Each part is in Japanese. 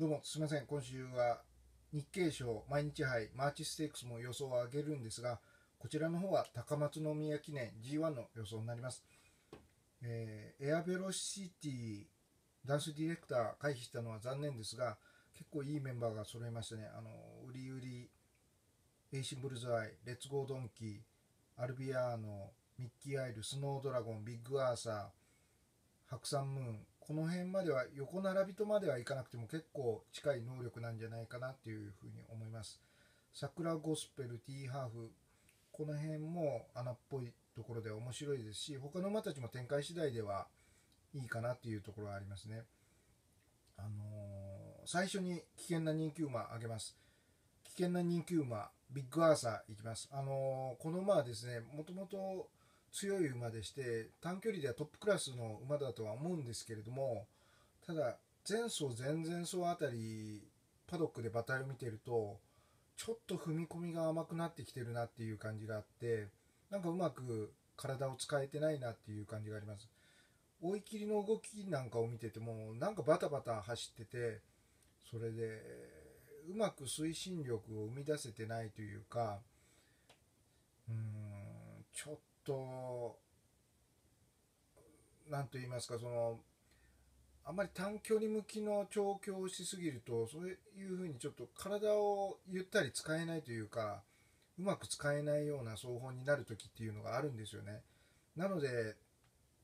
どうもすみません。今週は日経賞毎日杯マーチステークスも予想を上げるんですが、こちらの方は高松宮記念 G1 の予想になります。エアベロシティダンスディレクター回避したのは残念ですが、結構いいメンバーが揃いましたね。ウリウリ、エイシンブルズアイ、レッツゴードンキー、アルビアーノ、ミッキーアイル、スノードラゴン、ビッグアーサー、ハクサンムーン、この辺までは横並びとまではいかなくても結構近い能力なんじゃないかなっていうふうに思います。桜ゴスペル、ティーハーフ、この辺も穴っぽいところで面白いですし、他の馬たちも展開次第ではいいかなっていうところはありますね。最初に危険な人気馬あげます。危険な人気馬ビッグアーサーいきます。この馬はですね、もともと強い馬でして、短距離ではトップクラスの馬だとは思うんですけれども、ただ前走前々走あたりパドックで馬体を見てるとちょっと踏み込みが甘くなってきてるなっていう感じがあって、なんかうまく体を使えてないなっていう感じがあります。追い切りの動きなんかを見ててもなんかバタバタ走ってて、それでうまく推進力を生み出せてないというか、ちょっと何と言いますか、あんまり短距離向きの調教をしすぎると、そういうふうにちょっと体をゆったり使えないというか、うまく使えないような走法になる時っていうのがあるんですよね。なので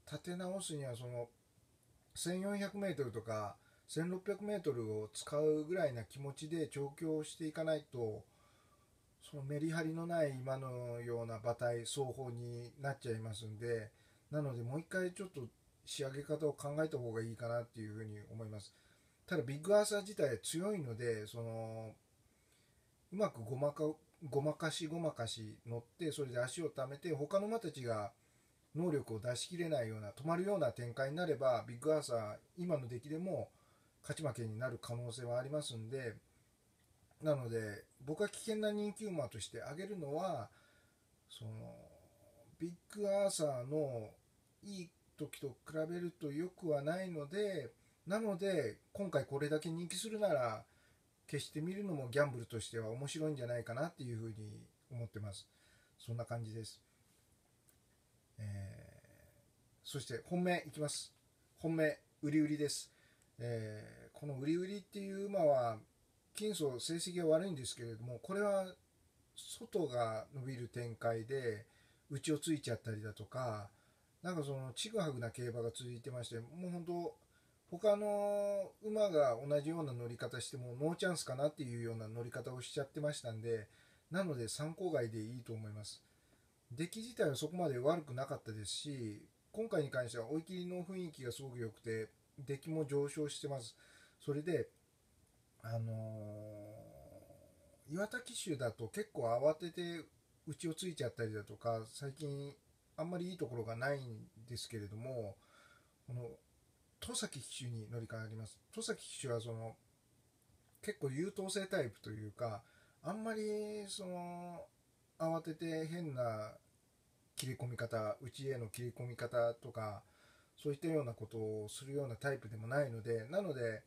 立て直すには1400m とか 1600m を使うぐらいな気持ちで調教をしていかないと、そのメリハリのない今のような馬体走法になっちゃいますんで、なのでもう一回ちょっと仕上げ方を考えた方がいいかなっていうふうに思います。ただビッグアーサー自体強いので、うまくごまかし乗って、それで足をためて他の馬たちが能力を出し切れないような止まるような展開になれば、ビッグアーサー今の出来でも勝ち負けになる可能性はありますんで、なので僕は危険な人気馬として挙げるのは、ビッグアーサーのいい時と比べると良くはないので、なので今回これだけ人気するなら決して見るのもギャンブルとしては面白いんじゃないかなっていうふうに思ってます。そんな感じです。そして本命いきます。本命ウリウリです。このウリウリっていう馬は近走成績は悪いんですけれども、これは外が伸びる展開で内をついちゃったりだとか、なんかちぐはぐな競馬が続いてまして、もう本当他の馬が同じような乗り方してもノーチャンスかなっていうような乗り方をしちゃってましたんで、なので参考外でいいと思います。出来自体はそこまで悪くなかったですし、今回に関しては追い切りの雰囲気がすごく良くて出来も上昇してます。それで岩田騎手だと結構慌てて内をついちゃったりだとか、最近あんまりいいところがないんですけれども、この戸崎騎手に乗り換えります。戸崎騎手は結構優等生タイプというか、あんまり慌てて変な切り込み方、内への切り込み方とかそういったようなことをするようなタイプでもないので、なので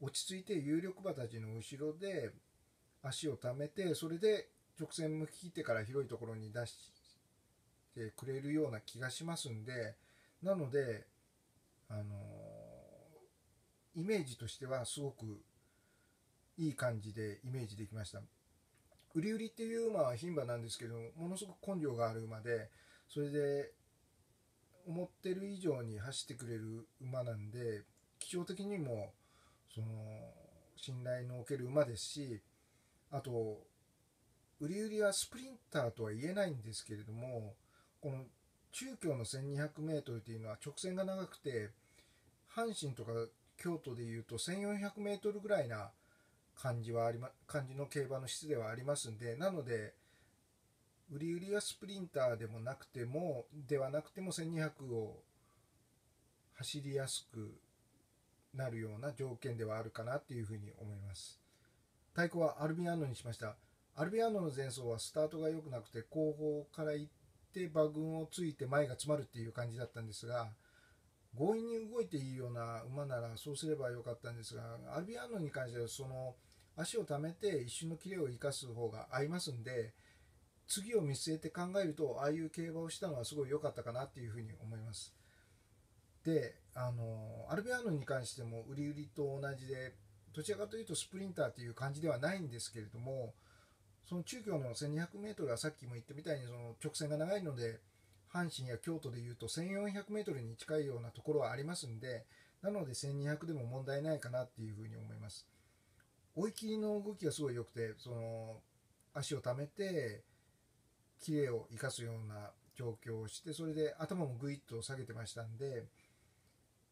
落ち着いて有力馬たちの後ろで足をためて、それで直線向き切ってから広いところに出してくれるような気がしますんで、なのでイメージとしてはすごくいい感じでイメージできました。ウリウリっていう馬は牝馬なんですけど ものすごく根性がある馬で、それで思ってる以上に走ってくれる馬なんで、基調的にも信頼のおける馬ですし、あとウリウリはスプリンターとは言えないんですけれども、この中京の 1200m っていうのは直線が長くて、阪神とか京都でいうと 1400m ぐらいな感じの競馬の質ではありますんで、なのでウリウリはスプリンターではなくても1200を走りやすくなるような条件ではあるかなっていうふうに思います。対抗はアルビアーノにしました。アルビアーノの前走はスタートが良くなくて、後方から行って馬群をついて前が詰まるっていう感じだったんですが、強引に動いていいような馬ならそうすればよかったんですが、アルビアーノに関してはその足をためて一瞬のキレを生かす方が合いますんで、次を見据えて考えるとああいう競馬をしたのはすごい良かったかなっていうふうに思います。で、アルビアーノに関しても売り売りと同じで、どちらかというとスプリンターという感じではないんですけれども、その中京の 1200m はさっきも言ったみたいにその直線が長いので、阪神や京都でいうと 1400m に近いようなところはありますんで、なので1200でも問題ないかなっていうふうに思います。追い切りの動きがすごい良くて、その足をためてキレを生かすような調教をして、それで頭もグイッと下げてましたんで、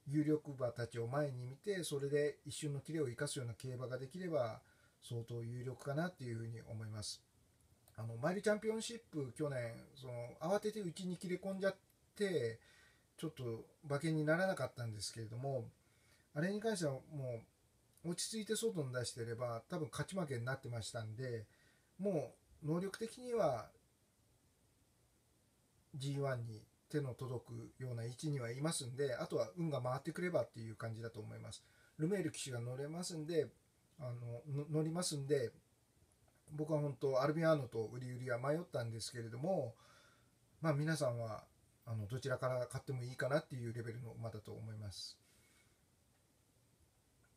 有力馬たちを前に見て、それで一瞬のキレを生かすような競馬ができれば相当有力かなっていうふうに思います。マイルチャンピオンシップ去年その慌ててうちに切れ込んじゃってちょっと馬券にならなかったんですけれども、あれに関してはもう落ち着いて外に出していれば多分勝ち負けになってましたんで、もう能力的には G1 に手の届くような位置にはいますんで、あとは運が回ってくればっていう感じだと思います。ルメール騎手が乗りますんで、僕は本当アルビアーノとウリウリは迷ったんですけれども、まあ皆さんはどちらから買ってもいいかなっていうレベルの馬だと思います。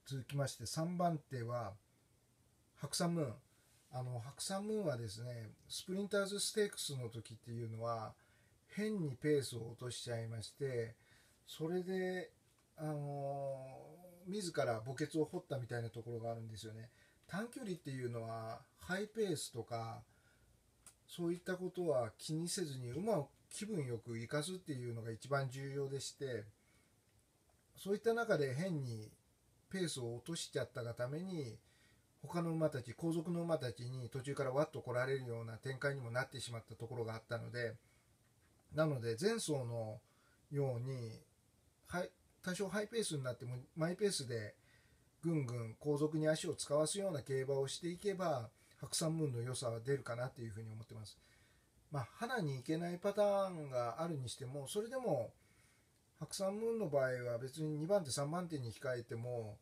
続きまして3番手は白山ムーン。白山ムーンはですね、スプリンターズステークスの時っていうのは変にペースを落としちゃいまして、それで自ら墓穴を掘ったみたいなところがあるんですよね。短距離っていうのはハイペースとかそういったことは気にせずに馬を気分よく生かすっていうのが一番重要でして、そういった中で変にペースを落としちゃったがために他の馬たち、後続の馬たちに途中からワッと来られるような展開にもなってしまったところがあったので、なので前走のように多少ハイペースになってもマイペースでぐんぐん後続に足を使わすような競馬をしていけば白山ムーンの良さは出るかなというふうに思ってます。まあ花に行けないパターンがあるにしても、それでも白山ムーンの場合は別に2番手3番手に控えても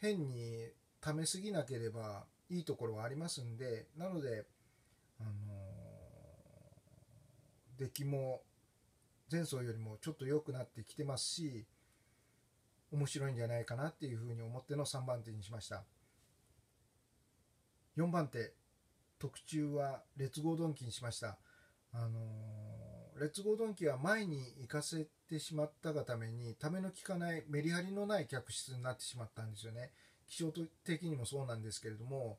変にためすぎなければいいところはありますんで、なので出来も前走よりもちょっと良くなってきてますし、面白いんじゃないかなっていうふうに思っての3番手にしました。4番手特注はレッツゴードンキにしました。レッツゴードンキは前に行かせてしまったがためにための利かないメリハリのない客室になってしまったんですよね。気象的にもそうなんですけれども、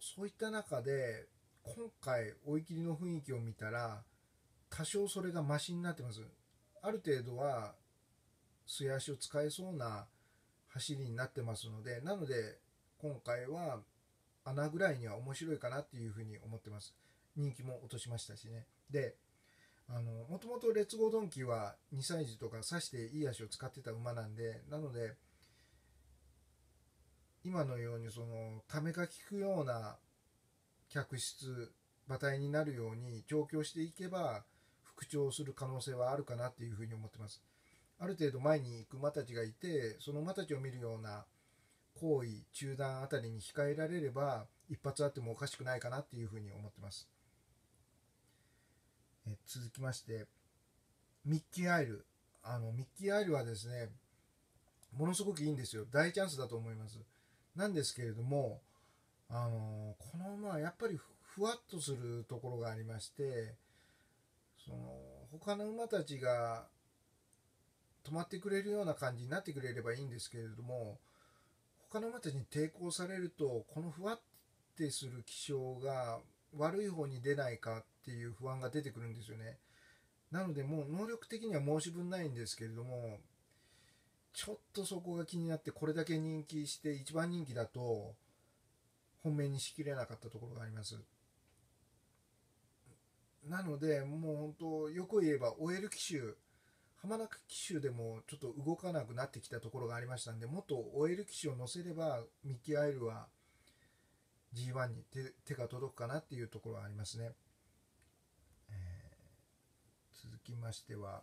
そういった中で今回追い切りの雰囲気を見たら多少それがマシになってます。ある程度は末足を使えそうな走りになってますので、なので今回は穴ぐらいには面白いかなっていうふうに思ってます。人気も落としましたしね。でもともとレッツゴードンキは2歳児とか差していい足を使ってた馬なんで、なので今のようにそのためが効くような客室馬体になるように調教していけば復調する可能性はあるかなっていうふうに思ってます。ある程度前に行く馬たちがいて、その馬たちを見るような行為中断あたりに控えられれば一発あってもおかしくないかなっていうふうに思ってます。続きましてミッキーアイル。ミッキーアイルはですね、ものすごくいいんですよ。大チャンスだと思います。なんですけれどもこの馬はやっぱりふわっとするところがありまして、その他の馬たちが止まってくれるような感じになってくれればいいんですけれども、他の馬たちに抵抗されるとこのふわってする気象が悪い方に出ないかっていう不安が出てくるんですよね。なのでもう能力的には申し分ないんですけれども、ちょっとそこが気になって、これだけ人気して1番人気だと本命にしきれなかったところがあります。なのでもう本当よく言えば終える騎手、浜中騎手でもちょっと動かなくなってきたところがありましたんで、もっと追える騎手を乗せればミッキーアイルは G1 に手が届くかなっていうところはありますね。続きましては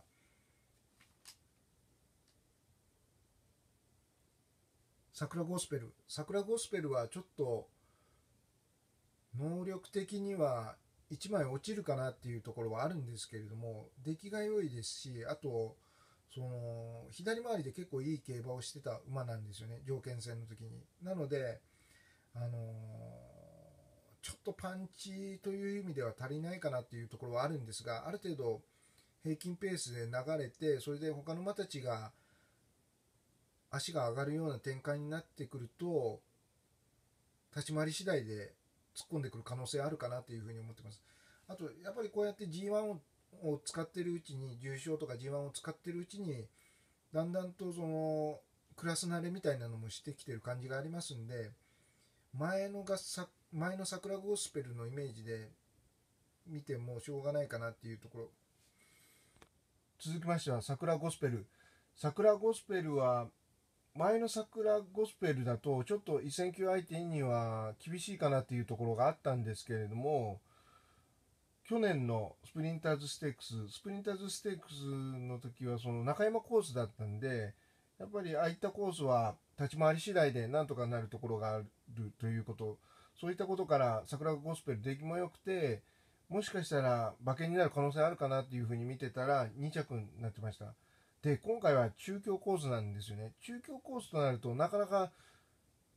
桜ゴスペルはちょっと能力的には1枚落ちるかなっていうところはあるんですけれども、出来が良いですし、あとその左回りで結構いい競馬をしてた馬なんですよね、条件戦の時に。なのでちょっとパンチという意味では足りないかなっていうところはあるんですが、ある程度平均ペースで流れて、それで他の馬たちが足が上がるような展開になってくると、立ち回り次第で突っ込んでくる可能性あるかなというふうに思ってます。あとやっぱりこうやって G1 を使ってるうちに、重賞とか G1 を使ってるうちに、だんだんとそのクラス慣れみたいなのもしてきてる感じがありますんで、前の桜ゴスペルのイメージで見てもしょうがないかなっていうところ。続きましては桜ゴスペルは前の桜ゴスペルだとちょっと1000級相手には厳しいかなっていうところがあったんですけれども、去年のスプリンターズステークスの時はその中山コースだったんで、やっぱりああいったコースは立ち回り次第でなんとかなるところがあるということ、そういったことから桜ゴスペル出来も良くて、もしかしたら馬券になる可能性あるかなっていうふうに見てたら2着になってました。で、今回は中京コースなんですよね。中京コースとなるとなかなか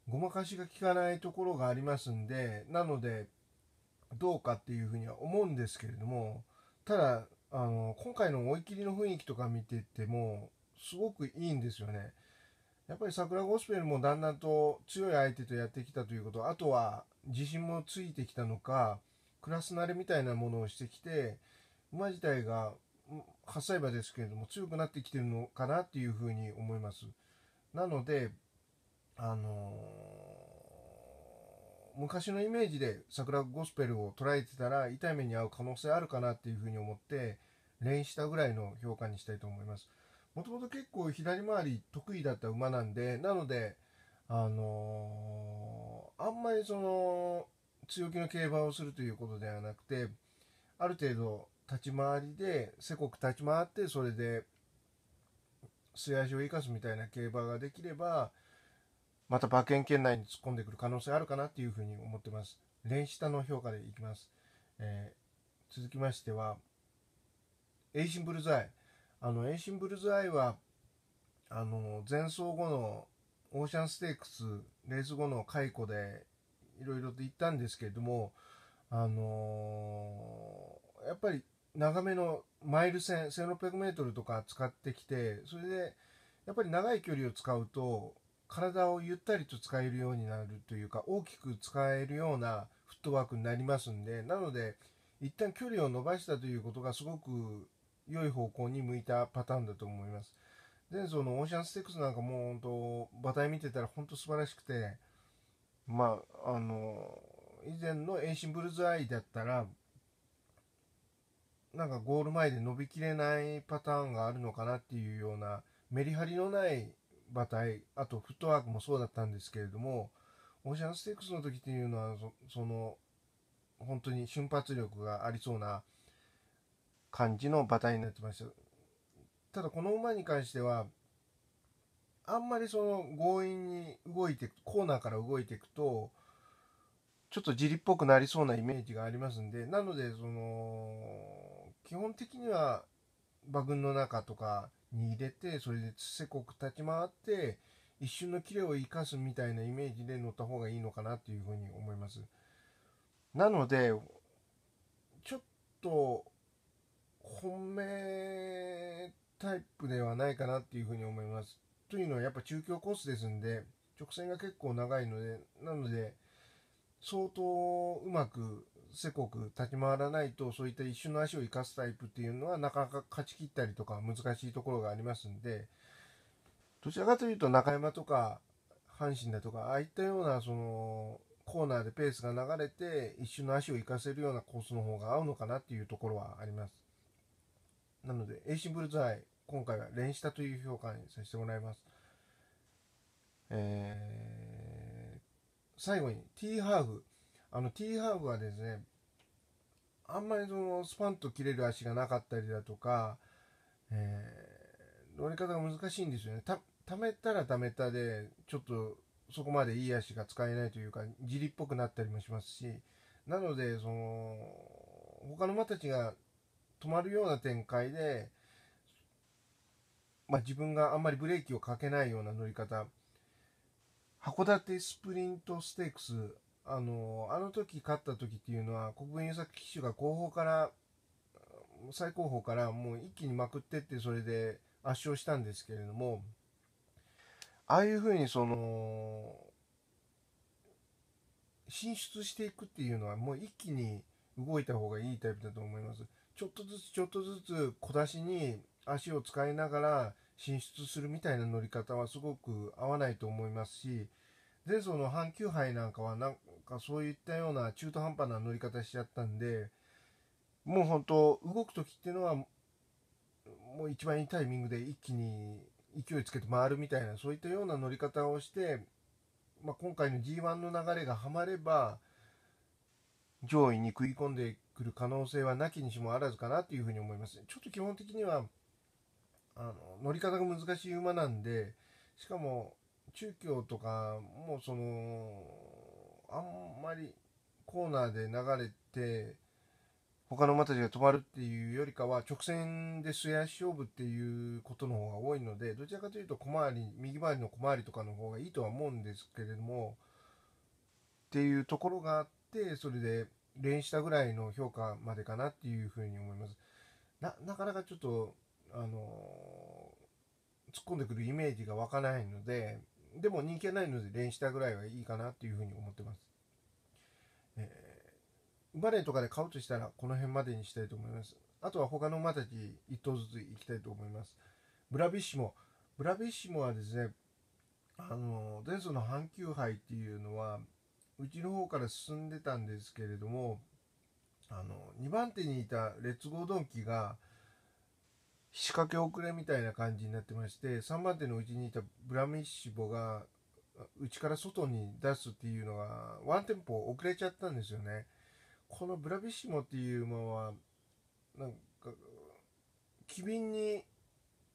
ごまかしが効かないところがありますんで、なのでどうかっていうふうには思うんですけれども、ただ今回の追い切りの雰囲気とか見ててもすごくいいんですよね。やっぱり桜ゴスペルもだんだんと強い相手とやってきたということ、あとは自信もついてきたのか、クラス慣れみたいなものをしてきて、馬自体が8歳馬ですけれども強くなってきてるのかなっていうふうに思います。なので昔のイメージで桜ゴスペルを捉えてたら痛い目に遭う可能性あるかなっていうふうに思って、連したぐらいの評価にしたいと思います。もともと結構左回り得意だった馬なんで、なのであんまりその強気の競馬をするということではなくて、ある程度立ち回りでせこく立ち回って、それで末脚を生かすみたいな競馬ができれば、また馬券圏内に突っ込んでくる可能性あるかなっていうふうに思ってます。連下の評価でいきます。続きましてはエイシンブルズアイは前走後のオーシャンステークスレース後の解雇でいろいろと言ったんですけれども、やっぱり長めのマイル戦 1600m とか使ってきて、それでやっぱり長い距離を使うと体をゆったりと使えるようになるというか、大きく使えるようなフットワークになりますんで、なので一旦距離を伸ばしたということがすごく良い方向に向いたパターンだと思います。前走のオーシャンステックスなんかもう本当馬体見てたら本当素晴らしくて、以前のエイシンブルズアイだったらなんかゴール前で伸びきれないパターンがあるのかなっていうような、メリハリのない馬体、あとフットワークもそうだったんですけれども、オーシャンステックスの時っていうのはその本当に瞬発力がありそうな感じの馬体になってました。ただこの馬に関してはあんまりその強引に動いていく、コーナーから動いていくとちょっとジリっぽくなりそうなイメージがありますんで、なのでその基本的には馬群の中とかに入れて、それでせこく立ち回って一瞬のキレを生かすみたいなイメージで乗った方がいいのかなというふうに思います。なのでちょっと本命タイプではないかなっていうふうに思います。というのはやっぱ中京コースですんで直線が結構長いので、なので相当うまくせこく立ち回らないと、そういった一瞬の足を生かすタイプっていうのはなかなか勝ち切ったりとか難しいところがありますんで、どちらかというと中山とか阪神だとかああいったようなそのコーナーでペースが流れて一瞬の足を生かせるようなコースの方が合うのかなっていうところはあります。なのでエイシンブルズアイ、今回は連したという評価にさせてもらいます。最後に T ハーフ。T ハーフはですね、あんまりそのスパンと切れる足がなかったりだとか、乗り方が難しいんですよね。溜めたら溜めたでちょっとそこまでいい足が使えないというか、じりっぽくなったりもしますし、なのでその他の馬たちが止まるような展開で、自分があんまりブレーキをかけないような乗り方、函館スプリントステークス、あの時勝った時っていうのは国分優作騎手が最後方からもう一気にまくってって、それで圧勝したんですけれども、ああいうふうにその進出していくっていうのはもう一気に動いた方がいいタイプだと思います。ちょっとずつちょっとずつ小出しに足を使いながら進出するみたいな乗り方はすごく合わないと思いますし、前走の阪急杯なんかはなんかそういったような中途半端な乗り方しちゃったんで、もう本当動く時っていうのはもう一番いいタイミングで一気に勢いつけて回るみたいな、そういったような乗り方をして、今回の G1 の流れがはまれば上位に食い込んでくる可能性はなきにしもあらずかなというふうに思います。ちょっと基本的には乗り方が難しい馬なんで、しかも中京とかもそのあんまりコーナーで流れて他の馬たちが止まるっていうよりかは直線で末足勝負っていうことの方が多いので、どちらかというと右回りの小回りとかの方がいいとは思うんですけれどもっていうところがあって、それで連したぐらいの評価までかなっていうふうに思います。なかなかちょっと突っ込んでくるイメージが湧かないので、でも人気はないので連したぐらいはいいかなっていうふうに思ってます。馬連とかで買うとしたらこの辺までにしたいと思います。あとは他の馬たち1頭ずついきたいと思います。ブラビッシモはですね、前走の阪急杯っていうのはうちの方から進んでたんですけれども、2番手にいたレッツゴードンキが仕掛け遅れみたいな感じになってまして、3番手のうちにいたブラビッシモがうちから外に出すっていうのがワンテンポ遅れちゃったんですよね。このブラビッシモっていう馬はなんか機敏に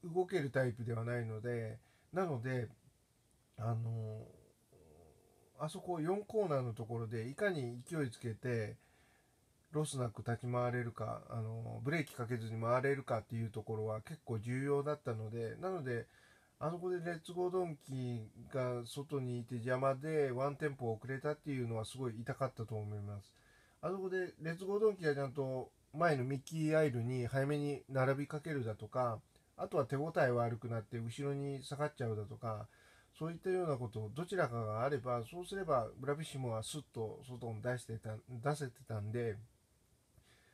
動けるタイプではないので、なのであそこ4コーナーのところでいかに勢いつけてロスなく立ち回れるか、ブレーキかけずに回れるかっていうところは結構重要だったので、なのであそこでレッツゴードンキが外にいて邪魔でワンテンポ遅れたっていうのはすごい痛かったと思います。あそこでレッツゴードンキがちゃんと前のミッキーアイルに早めに並びかけるだとか、あとは手応え悪くなって後ろに下がっちゃうだとか、そういったようなことをどちらかがあれば、そうすればブラビッシモはスッと外に出せてたんで、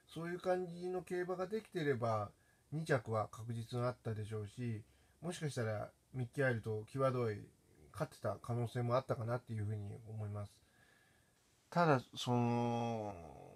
そういう感じの競馬ができていれば2着は確実にあったでしょうし、もしかしたらミッキーアイルと際どい勝ってた可能性もあったかなっていうふうに思います。ただその